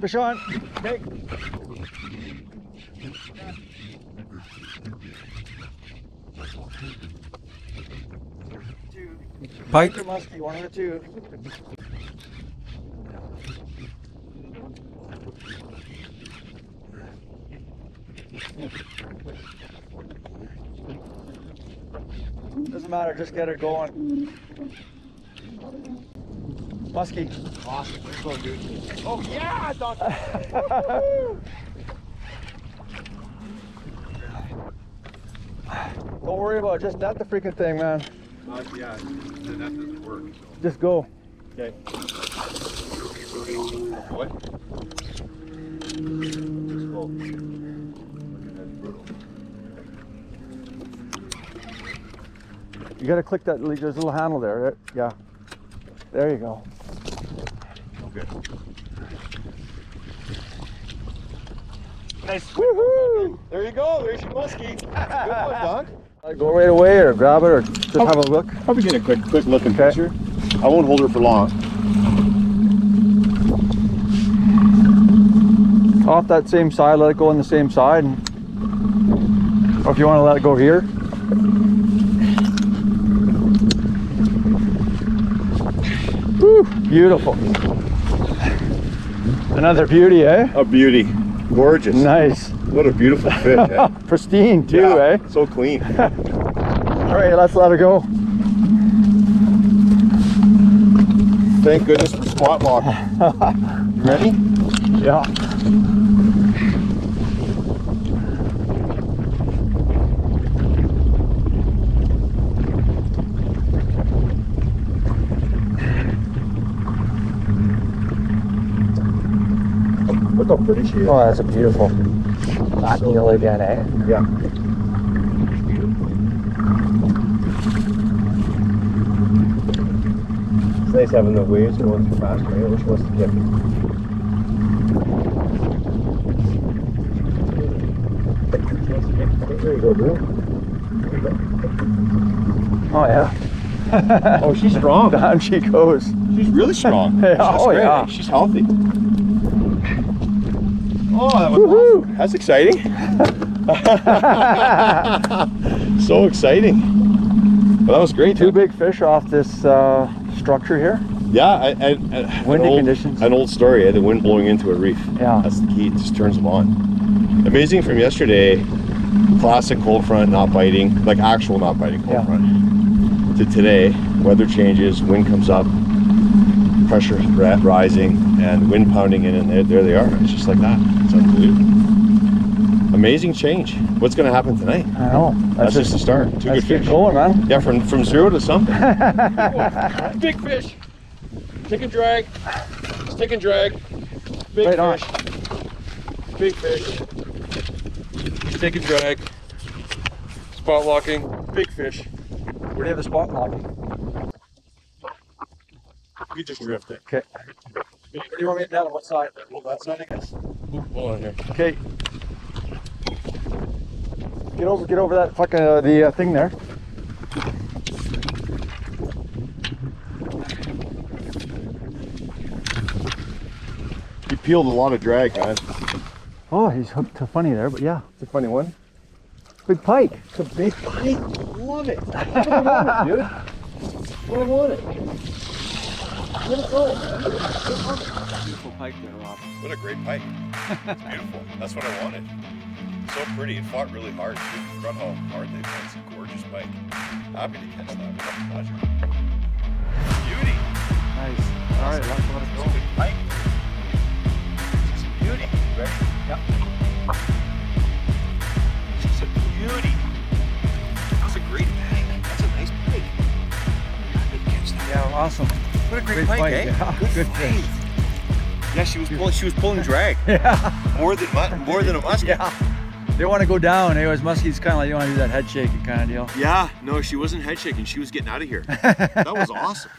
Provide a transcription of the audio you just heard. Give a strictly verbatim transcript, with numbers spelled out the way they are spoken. Fish on. Okay. Pike. There must be one of the two. Doesn't matter, just get her going. Muskie. Awesome. Go, dude. Oh, yeah, Doctor. Don't worry about it. Just net the freaking thing, man. Uh, yeah, the net doesn't work. So. Just go. Okay. What? Just go. You gotta click that. There's a little handle there. Yeah. There you go. Okay. Nice. Woohoo! There you go. There's your muskie. Good one, Doc. Go right away, or grab it, or just I'll, have a look. Probably get a quick, quick look and okay. Picture. I won't hold her for long. Off that same side. Let it go on the same side, and, or if you want to let it go here. Beautiful. Another beauty, eh? A beauty. Gorgeous. Nice. What a beautiful fish, eh? Pristine, too, yeah, eh? So clean. All right, let's let her go. Thank goodness for spot lock. Ready? Yeah. Look how pretty she is. Oh, that's a beautiful. That eel again, eh? Yeah. It's nice having the waves going through fast, right? I wish it was to get me. There you go, dude. Oh, yeah. Oh, she's strong. Down she goes. She's really strong. Yeah. She's oh, great. Yeah. She's healthy. Oh, that was awesome. That's exciting. So exciting. Well, that was great. Two big fish off this uh, structure here. Yeah, I, I, I, windy an old, conditions. An old story, eh? The wind blowing into a reef. Yeah, that's the key. It just turns them on. Amazing from yesterday. Classic cold front, not biting, like actual not biting cold yeah. front. To today, weather changes, wind comes up. Pressure rising and wind pounding in, and there, there they are. It's just like that. It's unbelievable. Amazing change. What's going to happen tonight? I know. That's, that's just the start. Two good fish. Going, man. Yeah, from from zero to something. Big fish. Stick and drag. Stick and drag. Big right fish. On. Big fish. Stick and drag. Spot locking. Big fish. Where do you have the spot locking? You just drift it. Okay. Do you want me to down on what side? Well, that side, I guess. Ooh, hold on here. Okay. Get over, get over that fucking uh, the uh, thing there. He peeled a lot of drag, guys. Oh, he's hooked to funny there, but yeah, it's a funny one. Big pike. It's a big pike. Love it. I love it, dude. What I want it. Beautiful pike there, Rob. What a great pike. It's beautiful. That's what I wanted. So pretty. It fought really hard. It fought how hard they fought. It's a gorgeous pike. Happy to catch that. That's a pleasure. Beauty. Nice. All right, let's let it go. It's a good pike. It's a beauty. Ready? Yep. It's a beauty. That's a great pike. That's a nice pike. I could catch that. Yeah, awesome. What a great, great pike, fight, eh? Yeah. Good, Good fight. fight. Yeah, she was pulling. She was pulling drag. Yeah. More than more than a muskie. Yeah. They want to go down. They always muskies kind of like you want to do that head shaking kind of deal. Yeah. No, she wasn't head shaking. She was getting out of here. That was awesome.